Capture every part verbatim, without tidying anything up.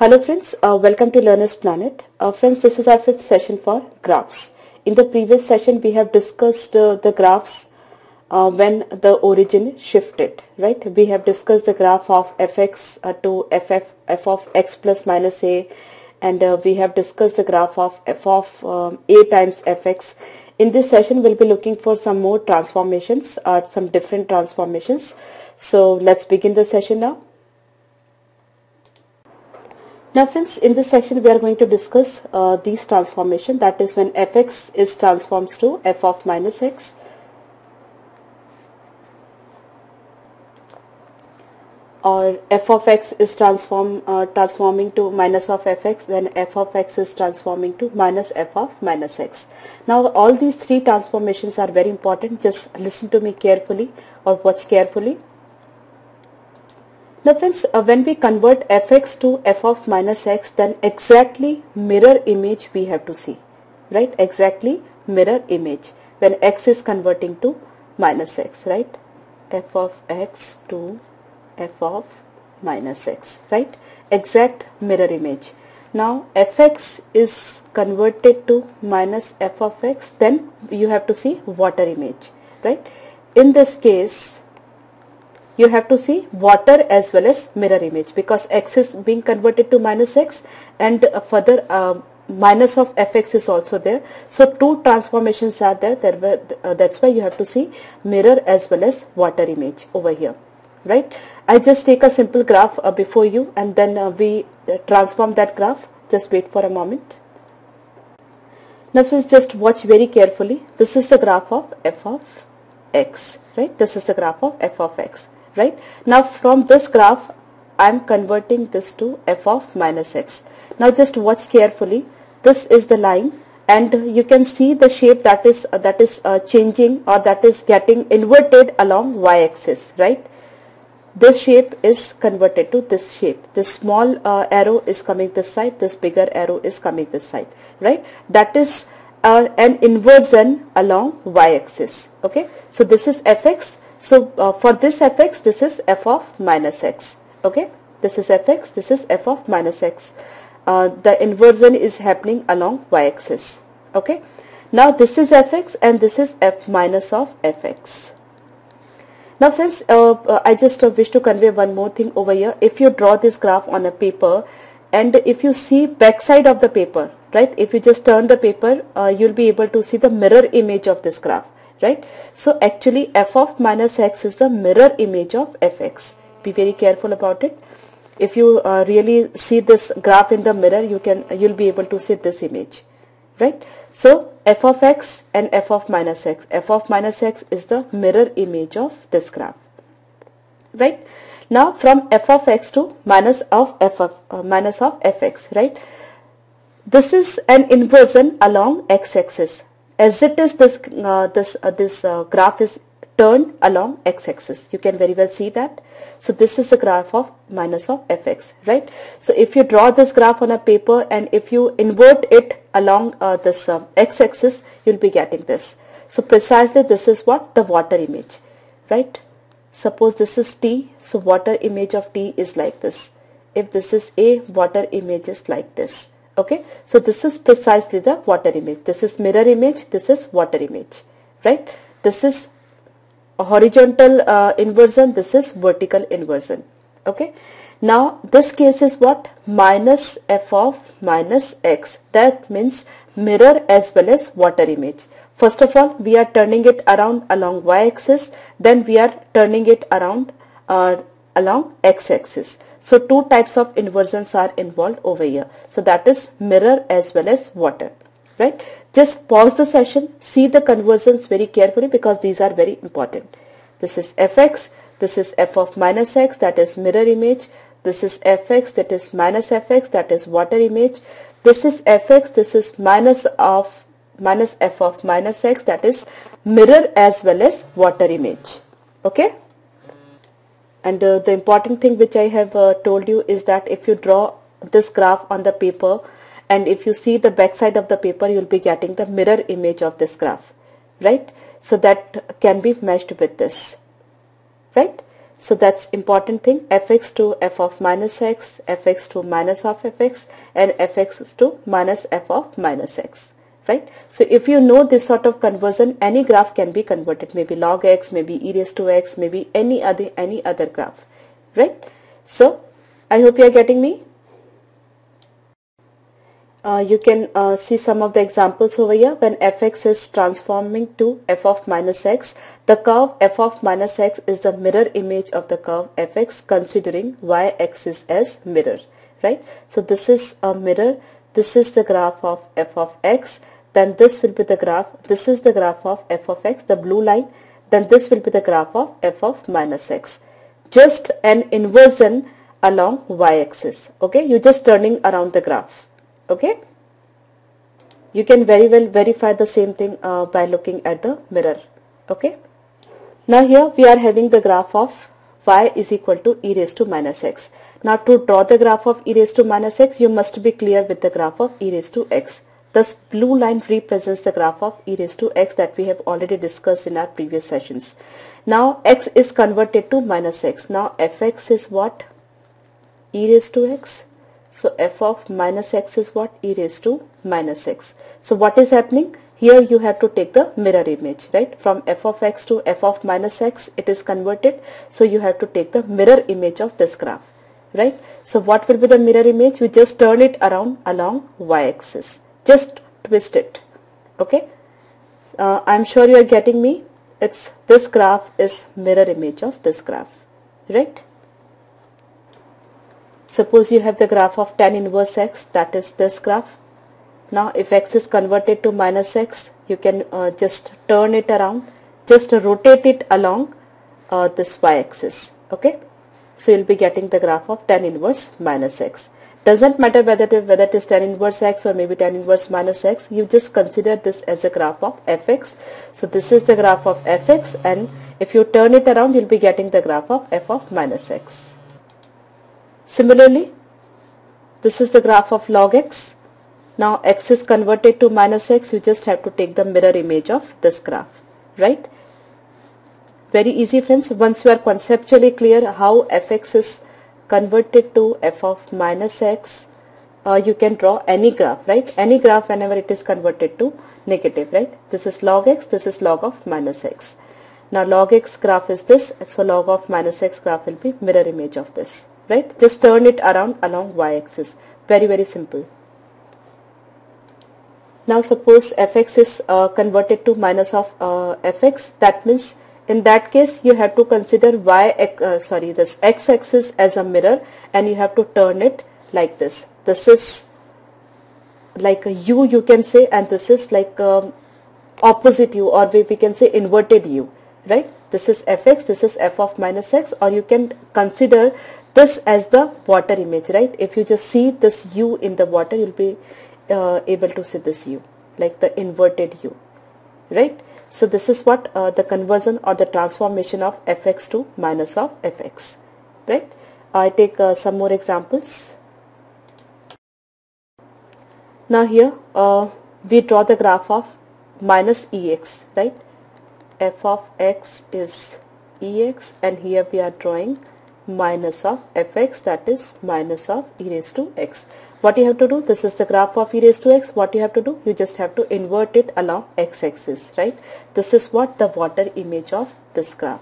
Hello friends, uh, welcome to Learner's Planet. Uh, friends, this is our fifth session for graphs. In the previous session we have discussed uh, the graphs uh, when the origin shifted, right? We have discussed the graph of fx uh, to ff, f of x plus minus a, and uh, we have discussed the graph of f of um, a times fx. In this session we'll be looking for some more transformations or some different transformations. So let's begin the session now. Now friends, in this section we are going to discuss uh, these transformation, that is when fx is transformed to f of minus x, or f of x is transform, uh, transforming to minus of fx, then f of x is transforming to minus f of minus x. Now all these three transformations are very important. Just listen to me carefully or watch carefully. Now friends, uh, when we convert fx to f of minus x, then exactly mirror image we have to see, right? Exactly mirror image when x is converting to minus x, right? F of x to f of minus x, right? Exact mirror image. Now fx is converted to minus f of x, then you have to see water image, right? In this case you have to see water as well as mirror image, because x is being converted to minus x and further uh, minus of fx is also there. So two transformations are there, there were, uh, that's why you have to see mirror as well as water image over here, right? I just take a simple graph uh, before you, and then uh, we transform that graph. Just wait for a moment. Now friends, just watch very carefully. This is the graph of f of x, right? This is the graph of f of x. Right? Now from this graph I am converting this to f of minus x. Now just watch carefully. This is the line, and you can see the shape that is uh, that is uh, changing, or that is getting inverted along y-axis, right? This shape is converted to this shape. This small uh, arrow is coming this side, this bigger arrow is coming this side, right? That is uh, an inversion along y-axis. Okay, so this is fx. So uh, for this fx, this is f of minus x. Okay, this is fx, this is f of minus x. Uh, the inversion is happening along y-axis. Okay, now this is fx and this is f minus of fx. Now friends, uh, uh, I just uh, wish to convey one more thing over here. If you draw this graph on a paper, and if you see backside of the paper, right? If you just turn the paper, uh, you'll be able to see the mirror image of this graph. Right? So actually f of minus x is the mirror image of fx. Be very careful about it. If you uh, really see this graph in the mirror, you can you'll be able to see this image, right? So f of x and f of minus x. F of minus x is the mirror image of this graph, right? Now from f of x to minus of f of uh, minus of fx, right? This is an inversion along x-axis. As it is, this uh, this uh, this uh, graph is turned along x-axis. You can very well see that. So this is the graph of minus of fx, right? So if you draw this graph on a paper and if you invert it along uh, this uh, x-axis, you'll be getting this. So precisely this is what the water image, right? Suppose this is t, so water image of t is like this. If this is a, water image is like this. Okay, so this is precisely the water image. This is mirror image, this is water image, right? This is a horizontal uh, inversion, this is vertical inversion. Okay, now this case is what? Minus f of minus x. That means mirror as well as water image. First of all, we are turning it around along y-axis, then we are turning it around uh, along x-axis. So two types of inversions are involved over here. So that is mirror as well as water, right? Just pause the session, see the conversions very carefully, because these are very important. This is fx, this is f of minus x, that is mirror image. This is fx, that is minus fx, that is water image. This is fx, this is minus of minus f of minus x, that is mirror as well as water image. Okay? And uh, the important thing which I have uh, told you is that if you draw this graph on the paper and if you see the backside of the paper, you will be getting the mirror image of this graph, right? So that can be meshed with this, right? So that's important thing, fx to f of minus x, fx to minus of fx, and fx to minus f of minus x, right? So if you know this sort of conversion, any graph can be converted, maybe log x, maybe e raised to x, maybe any other any other graph, right? So I hope you are getting me. Uh, you can uh, see some of the examples over here. When fx is transforming to f of minus x, the curve f of minus x is the mirror image of the curve fx, considering y axis as mirror, right? So this is a mirror, this is the graph of f of x, then this will be the graph, this is the graph of f of x, the blue line, then this will be the graph of f of minus x. Just an inversion along y axis, okay? You're just turning around the graph. Okay, you can very well verify the same thing uh, by looking at the mirror. Okay, now here we are having the graph of y is equal to e raised to minus x. Now to draw the graph of e raised to minus x, you must be clear with the graph of e raised to x. This blue line represents the graph of e raised to x that we have already discussed in our previous sessions. Now x is converted to minus x. Now fx is what? E raised to x. So f of minus x is what? E raised to minus x. So what is happening? Here you have to take the mirror image, right? From f of x to f of minus x, it is converted. So you have to take the mirror image of this graph, right? So what will be the mirror image? You just turn it around along y-axis. Just twist it, okay? Uh, I'm sure you are getting me. It's this graph is mirror image of this graph, right? Suppose you have the graph of tan inverse x, that is this graph. Now if x is converted to minus x, you can uh, just turn it around, just rotate it along uh, this y-axis, okay? So you'll be getting the graph of tan inverse minus x. Doesn't matter whether it, whether it is tan inverse x or maybe tan inverse minus x, you just consider this as a graph of fx. So this is the graph of fx, and if you turn it around, you'll be getting the graph of f of minus x. Similarly, this is the graph of log x. Now x is converted to minus x, you just have to take the mirror image of this graph, right? Very easy, friends. Once you are conceptually clear how fx is converted to f of minus x, uh, you can draw any graph, right? Any graph whenever it is converted to negative, right? This is log x, this is log of minus x. Now log x graph is this, so log of minus x graph will be mirror image of this. Right? Just turn it around along y-axis. Very, very simple. Now suppose fx is uh, converted to minus of uh, fx. That means in that case you have to consider y, uh, sorry, this x-axis as a mirror, and you have to turn it like this. This is like a u, you can say, and this is like um, opposite u, or we, we can say inverted u, right? This is fx, this is f of minus x, or you can consider this as the water image, right? If you just see this u in the water, you'll be uh, able to see this u, like the inverted u, right? So this is what uh, the conversion or the transformation of fx to minus of fx, right? I take uh, some more examples. Now here uh, we draw the graph of minus ex, right? F of x is ex, and here we are drawing minus of fx, that is minus of e raised to x. What you have to do, this is the graph of e raised to x, what you have to do, you just have to invert it along x-axis, right? This is what the water image of this graph,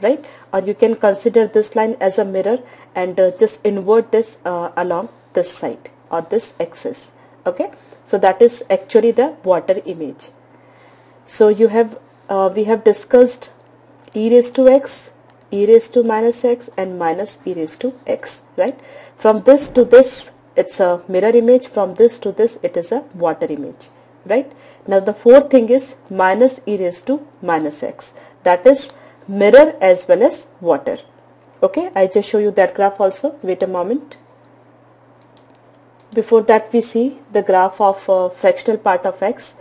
right? Or you can consider this line as a mirror and uh, just invert this uh, along this side or this axis, okay? So that is actually the water image. So you have, uh, we have discussed e raised to x, e raised to minus x, and minus e raised to x, right? From this to this, it's a mirror image. From this to this, it is a water image, right? Now the fourth thing is minus e raised to minus x, that is mirror as well as water, okay? I just show you that graph also. Wait a moment. Before that, we see the graph of uh, fractional part of x.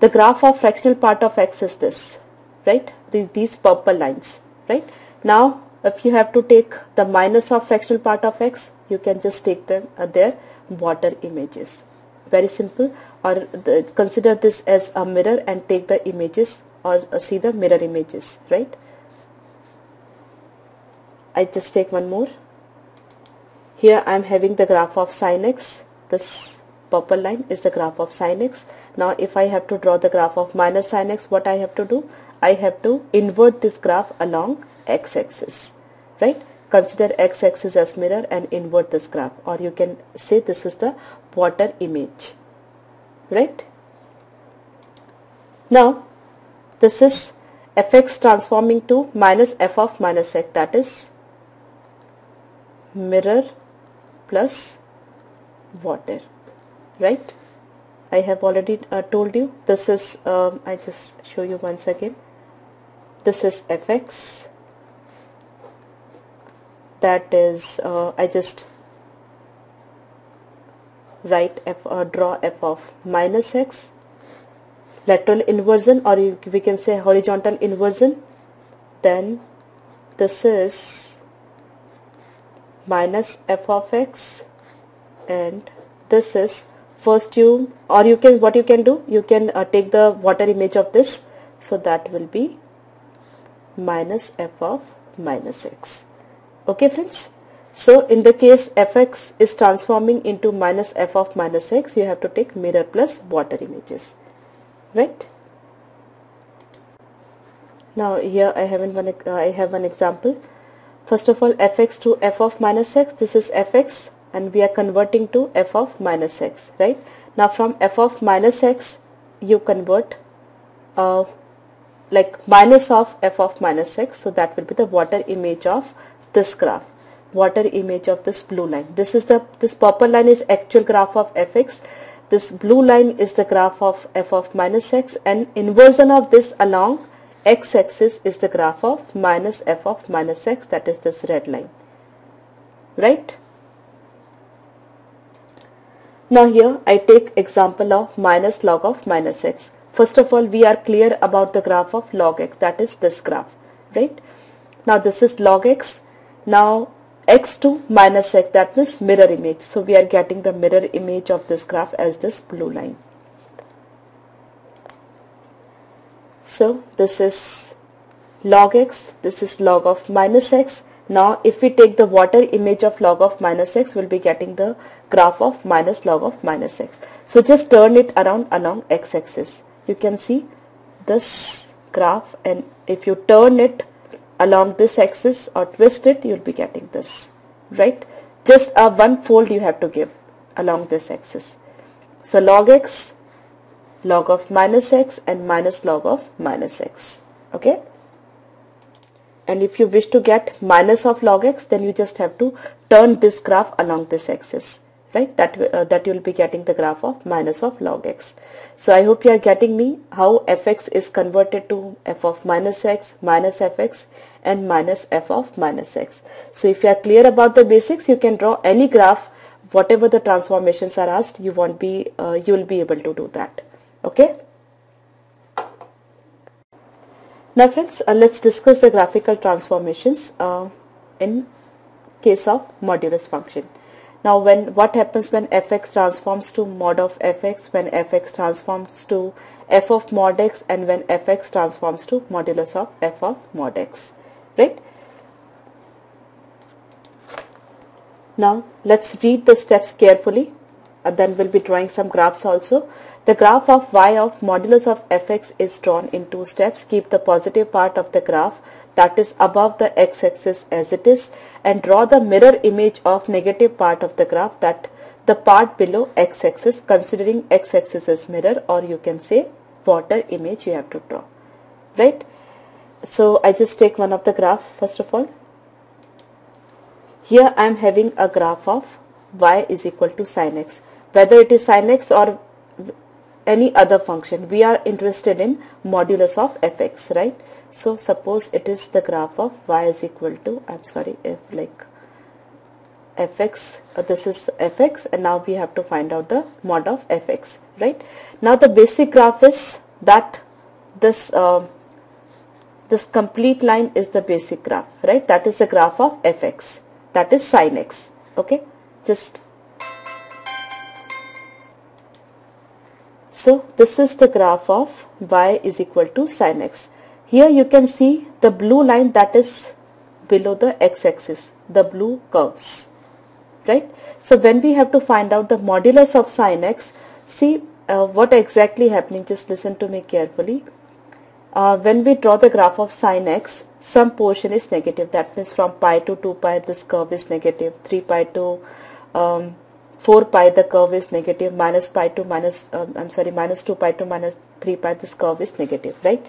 The graph of fractional part of x is this, right? The, these purple lines, right? Now if you have to take the minus of fractional part of x, you can just take them uh, their water images. Very simple. Or the, consider this as a mirror and take the images, or uh, see the mirror images, right? I just take one more. Here I am having the graph of sine x. This purple line is the graph of sine x. Now if I have to draw the graph of minus sine x, what I have to do? I have to invert this graph along x-axis, right? Consider x-axis as mirror and invert this graph, or you can say this is the water image, right? Now this is f(x) transforming to minus f of minus x, that is mirror plus water, right? I have already uh, told you this is, um, I just show you once again, this is f(x), that is uh, I just write f or draw f of minus x, lateral inversion, or you, we can say horizontal inversion. Then this is minus f of x, and this is first you, or you can, what you can do, you can uh, take the water image of this, so that will be minus f of minus x. Okay friends, so in the case f(x) is transforming into minus f of minus x, you have to take mirror plus water images, right? Now here I have one, uh, I have one example. First of all, f(x) to f of minus x, this is f(x) and we are converting to f of minus x, right? Now from f of minus x you convert uh, like minus of f of minus x, so that will be the water image of this graph, water image of this blue line. This is the, this purple line is actual graph of f(x). This blue line is the graph of f of minus x, and inversion of this along x-axis is the graph of minus f of minus x, that is this red line, right? Now here I take example of minus log of minus x. First of all, we are clear about the graph of log x, that is this graph, right? Now this is log x. Now x to minus x, that means mirror image, so we are getting the mirror image of this graph as this blue line. So this is log x, this is log of minus x. Now if we take the water image of log of minus x, we will be getting the graph of minus log of minus x. So just turn it around along x-axis. You can see this graph, and if you turn it along this axis or twist it, you will be getting this, right? Just a one fold you have to give along this axis. So log x, log of minus x, and minus log of minus x, okay? And if you wish to get minus of log x, then you just have to turn this graph along this axis, right? That, uh, that you will be getting the graph of minus of log x. So I hope you are getting me how f(x) is converted to f of minus x, minus f(x), and minus f of minus x. So if you are clear about the basics, you can draw any graph, whatever the transformations are asked, you won't be, uh, you will be able to do that, okay? Now friends, uh, let's discuss the graphical transformations uh, in case of modulus function. Now when, what happens when f(x) transforms to mod of f(x), when f(x) transforms to f of mod x, and when f(x) transforms to modulus of f of mod x, right? Now let's read the steps carefully, and then we'll be drawing some graphs also. The graph of y of modulus of f(x) is drawn in two steps. Keep the positive part of the graph, that is above the x-axis, as it is, and draw the mirror image of negative part of the graph, that the part below x-axis, considering x-axis as mirror, or you can say water image you have to draw, right? So I just take one of the graph. First of all, here I am having a graph of y is equal to sine x. Whether it is sine x or any other function, we are interested in modulus of f(x), right? So suppose it is the graph of y is equal to, I'm sorry, if like f(x), uh, this is f(x), and now we have to find out the mod of f(x), right? Now the basic graph is that this uh, this complete line is the basic graph, right? That is the graph of f(x), that is sine x, okay? Just so this is the graph of y is equal to sine x. Here you can see the blue line, that is below the x-axis, the blue curves, right? So when we have to find out the modulus of sine x, see uh, what exactly happening. Just listen to me carefully. Uh, when we draw the graph of sine x, some portion is negative. That means from pi to two pi this curve is negative, three pi to um, four pi the curve is negative, minus pi to minus uh, I'm sorry minus two pi to minus three pi this curve is negative, right?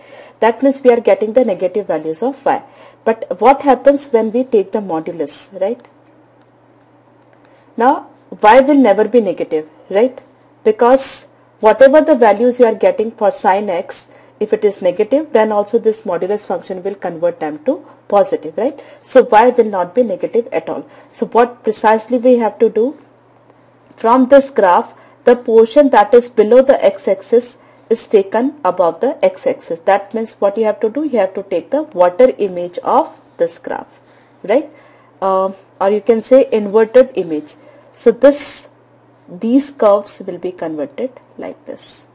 That means we are getting the negative values of phi. But what happens when we take the modulus, right? Now y will never be negative, right? Because whatever the values you are getting for sine x, if it is negative, then also this modulus function will convert them to positive, right? So y will not be negative at all. So what precisely we have to do? From this graph, the portion that is below the x-axis is taken above the x-axis. That means what you have to do, you have to take the water image of this graph, right? Um, or you can say inverted image. So this, these curves will be converted like this.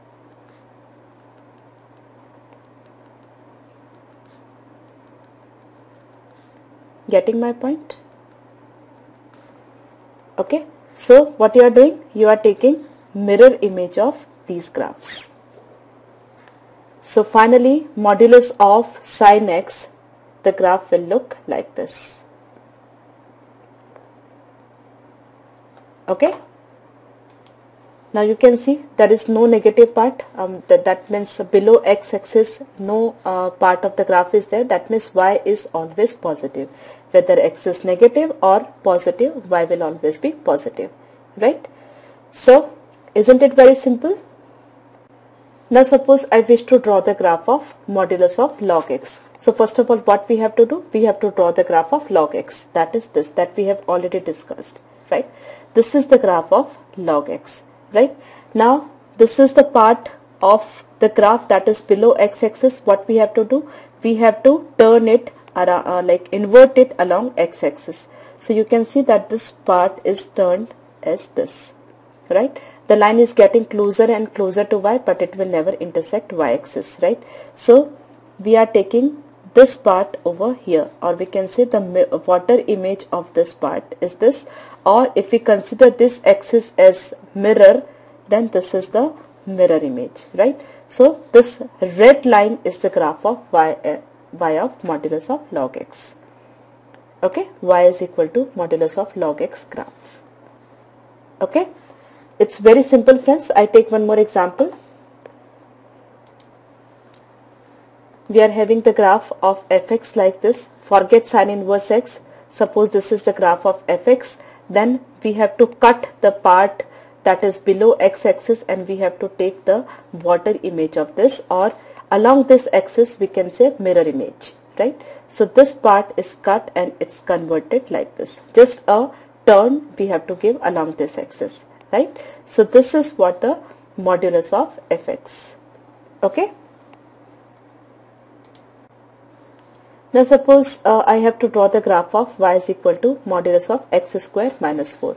Getting my point? Okay. So what you are doing? You are taking mirror image of these graphs. So finally, modulus of sine x, the graph will look like this. Okay. Now you can see there is no negative part. Um, that, that means below x-axis no uh, part of the graph is there. That means y is always positive. Whether x is negative or positive, y will always be positive, right? So, isn't it very simple? Now, suppose I wish to draw the graph of modulus of log x. So, first of all, what we have to do? We have to draw the graph of log x. That is this, that we have already discussed, right? This is the graph of log x, right? Now, this is the part of the graph that is below x-axis. What we have to do? We have to turn it Around, uh, like invert it along x-axis. So you can see that this part is turned as this, right? The line is getting closer and closer to y, but it will never intersect y-axis, right? So we are taking this part over here, or we can say the water image of this part is this, or if we consider this axis as mirror, then this is the mirror image, right? So this red line is the graph of y uh, y of modulus of log x. Okay, y is equal to modulus of log x graph. Okay, it's very simple, friends. I take one more example. We are having the graph of f(x) like this. Forget sine inverse x. Suppose this is the graph of f(x), then we have to cut the part that is below x-axis and we have to take the water image of this, or along this axis we can say mirror image, right? So this part is cut and it's converted like this. Just a turn we have to give along this axis, right? So this is what the modulus of f(x). Okay. Now suppose uh, I have to draw the graph of y is equal to modulus of x square minus four.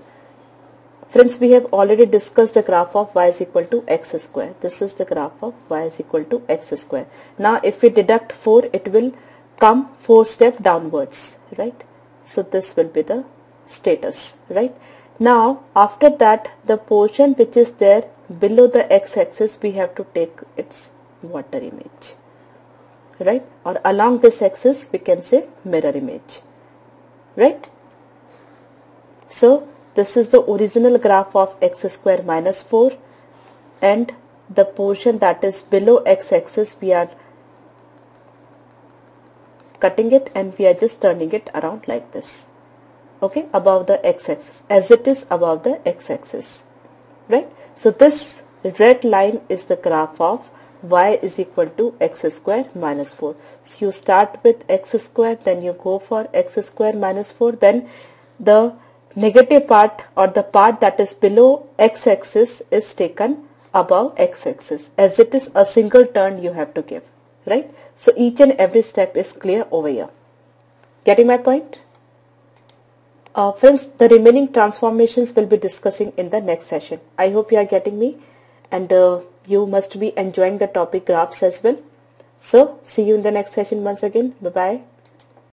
Friends, we have already discussed the graph of y is equal to x square. This is the graph of y is equal to x square. Now, if we deduct four, it will come four step downwards, right? So, this will be the status, right? Now, after that, the portion which is there below the x-axis, we have to take its water image, right? Or along this axis, we can say mirror image, right? So, this is the original graph of x square minus four, and the portion that is below x-axis we are cutting it and we are just turning it around like this, okay, above the x-axis, as it is above the x-axis, right? So this red line is the graph of y is equal to x square minus four. So you start with x square, then you go for x square minus four, then the negative part or the part that is below x-axis is taken above x-axis. As it is a single turn you have to give, right? So each and every step is clear over here. Getting my point? Uh, friends, the remaining transformations will be discussing in the next session. I hope you are getting me, and uh, you must be enjoying the topic graphs as well. So see you in the next session once again. Bye-bye.